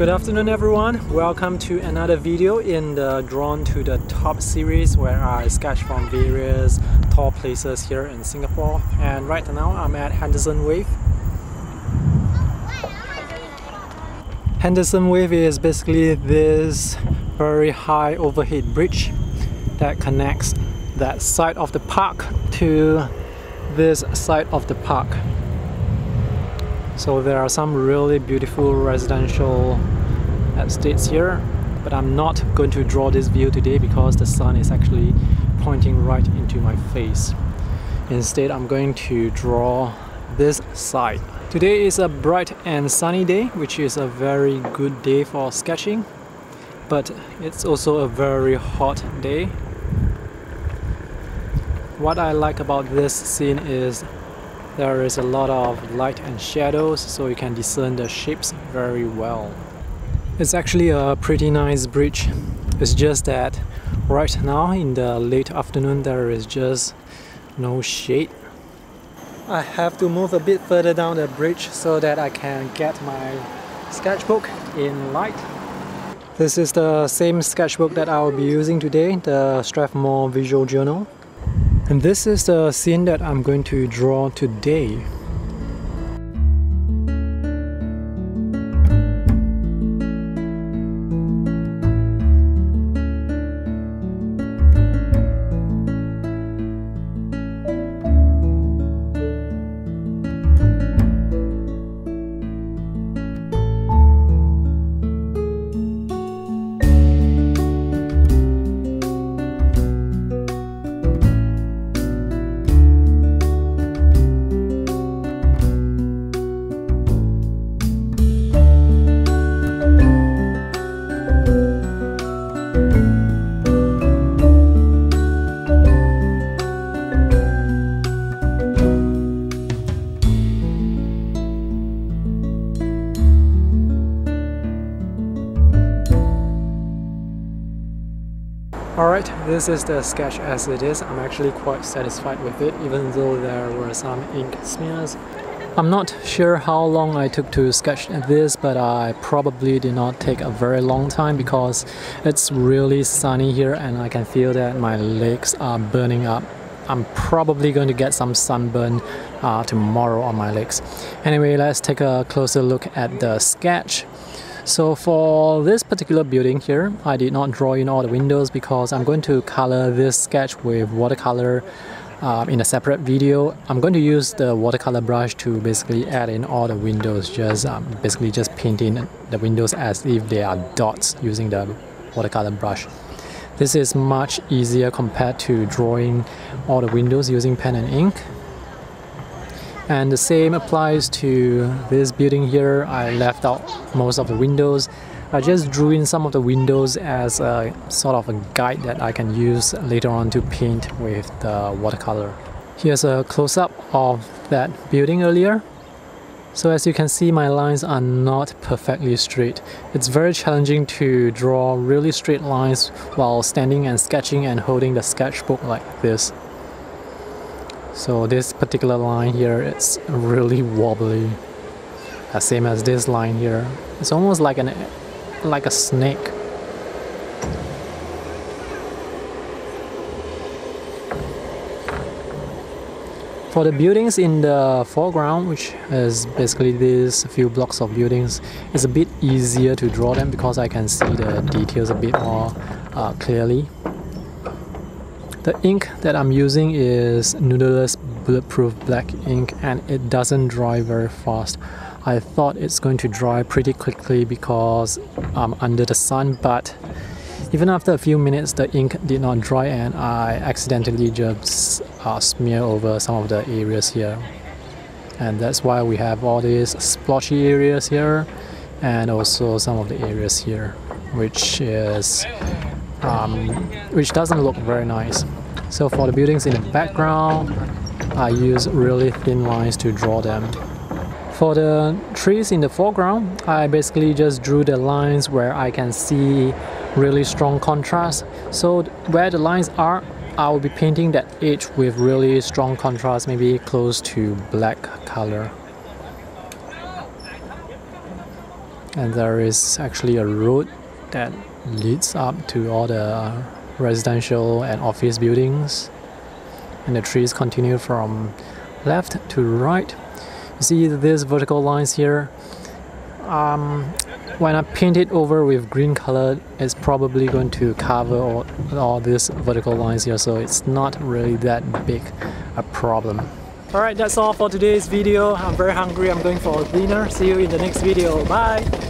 Good afternoon everyone, welcome to another video in the Drawn to the Top series where I sketch from various tall places here in Singapore, and right now I'm at Henderson Waves. Henderson Waves is basically this very high overhead bridge that connects that side of the park to this side of the park. So there are some really beautiful residential estates here, but I'm not going to draw this view today because the sun is actually pointing right into my face. Instead, I'm going to draw this side. Today is a bright and sunny day, which is a very good day for sketching, but it's also a very hot day. What I like about this scene is there is a lot of light and shadows, so you can discern the shapes very well. It's actually a pretty nice bridge. It's just that right now in the late afternoon there is just no shade. I have to move a bit further down the bridge so that I can get my sketchbook in light. This is the same sketchbook that I will be using today, the Strathmore Visual Journal. And this is the scene that I'm going to draw today. Alright, this is the sketch as it is. I'm actually quite satisfied with it, even though there were some ink smears. I'm not sure how long I took to sketch this, but I probably did not take a very long time because it's really sunny here and I can feel that my legs are burning up. I'm probably going to get some sunburn tomorrow on my legs. Anyway, let's take a closer look at the sketch. So for this particular building here, I did not draw in all the windows because I'm going to color this sketch with watercolor in a separate video. I'm going to use the watercolor brush to basically add in all the windows, just paint in the windows as if they are dots using the watercolor brush. This is much easier compared to drawing all the windows using pen and ink. And the same applies to this building here. I left out most of the windows. I just drew in some of the windows as a sort of a guide that I can use later on to paint with the watercolor. Here's a close-up of that building earlier. So as you can see, my lines are not perfectly straight. It's very challenging to draw really straight lines while standing and sketching and holding the sketchbook like this. So this particular line here, it's really wobbly. Same as this line here. It's almost like a snake. For the buildings in the foreground, which is basically these few blocks of buildings, it's a bit easier to draw them because I can see the details a bit more clearly. The ink that I'm using is Noodler's Bulletproof Black ink, and it doesn't dry very fast. I thought it's going to dry pretty quickly because I'm under the sun, but even after a few minutes the ink did not dry and I accidentally just smeared over some of the areas here. And that's why we have all these splotchy areas here and also some of the areas here, which is which doesn't look very nice. So for the buildings in the background, I use really thin lines to draw them. For the trees in the foreground, I basically just drew the lines where I can see really strong contrast. So where the lines are, I will be painting that edge with really strong contrast, maybe close to black color. and there is actually a road that leads up to all the residential and office buildings, and the trees continue from left to right. You see these vertical lines here, when I paint it over with green color, it's probably going to cover all these vertical lines here, so it's not really that big a problem. Alright, that's all for today's video. I'm very hungry, I'm going for dinner. See you in the next video. Bye!